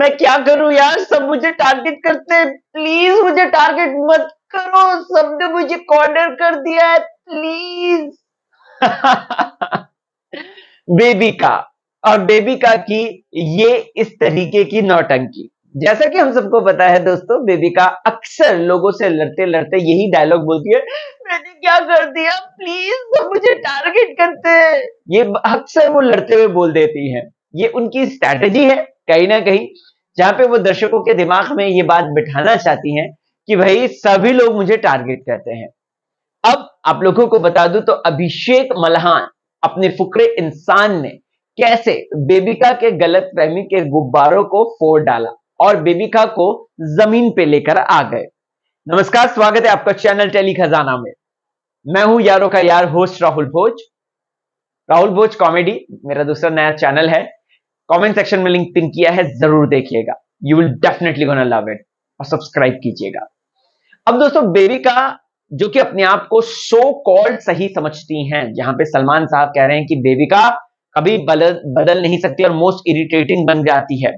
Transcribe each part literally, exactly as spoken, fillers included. मैं क्या करूं यार, सब मुझे टारगेट करते हैं, प्लीज मुझे टारगेट मत करो, सबने मुझे कॉर्नर कर दिया है प्लीज। बेबिका और बेबिका की ये इस तरीके की नौटंकी, जैसा कि हम सबको पता है दोस्तों, बेबिका अक्सर लोगों से लड़ते लड़ते यही डायलॉग बोलती है, मैंने क्या कर दिया प्लीज, सब मुझे टारगेट करते हैं। ये अक्सर वो लड़ते हुए बोल देती है, ये उनकी स्ट्रैटेजी है कहीं ना कहीं, जहां पे वो दर्शकों के दिमाग में ये बात बिठाना चाहती हैं कि भाई सभी लोग मुझे टारगेट करते हैं। अब आप लोगों को बता दूं तो अभिषेक मल्हान अपने फुकरे इंसान में कैसे बेबिका के गलतफहमी के गुब्बारों को फोड़ डाला और बेबिका को जमीन पे लेकर आ गए। नमस्कार, स्वागत है आपका चैनल टेली खजाना में। मैं हूं यारों का यार होस्ट राहुल भोज। राहुल भोज कॉमेडी मेरा दूसरा नया चैनल है, कमेंट सेक्शन में लिंक पिन किया है, जरूर देखिएगा, you will definitely gonna love it, और सब्सक्राइब कीजिएगा। अब दोस्तों, बेबिका जो कि अपने आप को सो कॉल्ड सही समझती हैं, जहां पे सलमान साहब कह रहे हैं कि बेबिका कभी बदल बदल नहीं सकती और मोस्ट इरिटेटिंग बन जाती है।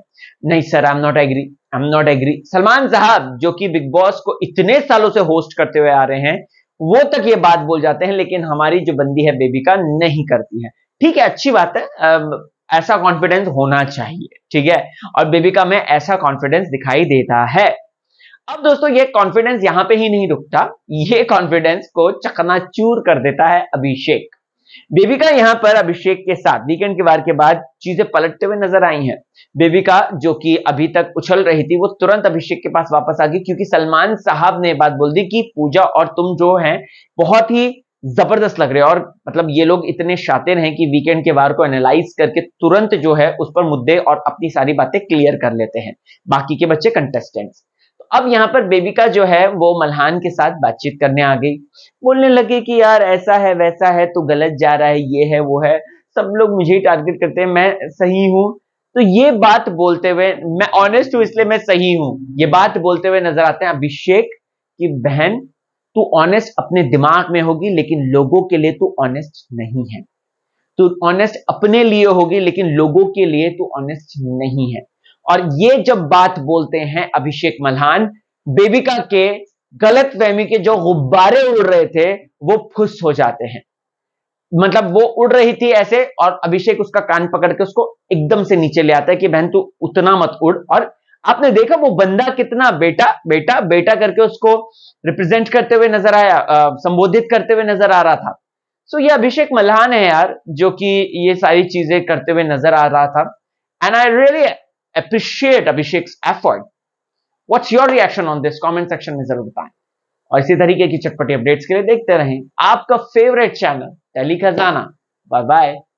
नहीं sir, I am not agree, I am not agree. Salman साहब जो कि बिग बॉस को इतने सालों से होस्ट करते हुए आ रहे हैं, वो तक ये बात बोल जाते हैं, लेकिन हमारी जो बंदी है बेबिका नहीं करती है। ठीक है, अच्छी बात है, ऐसा कॉन्फिडेंस होना चाहिए, ठीक है, और बेबिका में ऐसा कॉन्फिडेंस दिखाई देता है। अब दोस्तों, ये कॉन्फिडेंस यहां पे ही नहीं रुकता, ये कॉन्फिडेंस को चकनाचूर कर देता है अभिषेक। बेबिका यहां पर अभिषेक के साथ वीकेंड के वार के बाद चीजें पलटते हुए नजर आई हैं। बेबिका जो कि अभी तक उछल रही थी, वो तुरंत अभिषेक के पास वापस आ गई, क्योंकि सलमान साहब ने बात बोल दी कि पूजा और तुम जो हैं बहुत ही जबरदस्त लग रहे हो, और मतलब ये लोग इतने शातिर हैं कि वीकेंड के वार को एनालाइज करके तुरंत जो है उस पर मुद्दे और अपनी सारी बातें क्लियर कर लेते हैं, बाकी के बच्चे कंटेस्टेंट्स। तो अब यहाँ पर बेबिका जो है वो मल्हान के साथ बातचीत करने आ गई, बोलने लगे कि यार ऐसा है वैसा है, तो गलत जा रहा है, ये है वो है, सब लोग मुझे ही टारगेट करते हैं, मैं सही हूँ। तो ये बात बोलते हुए, मैं ऑनेस्ट हूँ इसलिए मैं सही हूँ, ये बात बोलते हुए नजर आते हैं अभिषेक की। बहन तू ऑनेस्ट अपने दिमाग में होगी, लेकिन लोगों के लिए तू ऑनेस्ट नहीं है। तू ऑनेस्ट अपने लिए होगी, लेकिन लोगों के लिए तू ऑनेस्ट नहीं है। और ये जब बात बोलते हैं अभिषेक मल्हान, बेबिका के गलतफहमी के जो गुब्बारे उड़ रहे थे वो फुस हो जाते हैं। मतलब वो उड़ रही थी ऐसे, और अभिषेक उसका कान पकड़ के उसको एकदम से नीचे ले आता है कि बहन तू उतना मत उड़। और आपने देखा वो बंदा कितना बेटा बेटा बेटा करके उसको रिप्रेजेंट करते हुए नजर आया, आ, संबोधित करते हुए नजर आ रहा था। सो so, ये अभिषेक मल्हान है यार, जो कि ये सारी चीजें करते हुए नजर आ रहा था। And I really appreciate Abhishek effort. What's your reaction on this, comment section में जरूर बताएं, और इसी तरीके की चटपटी अपडेट्स के लिए देखते रहें आपका favourite channel tele Khazana. Bye bye.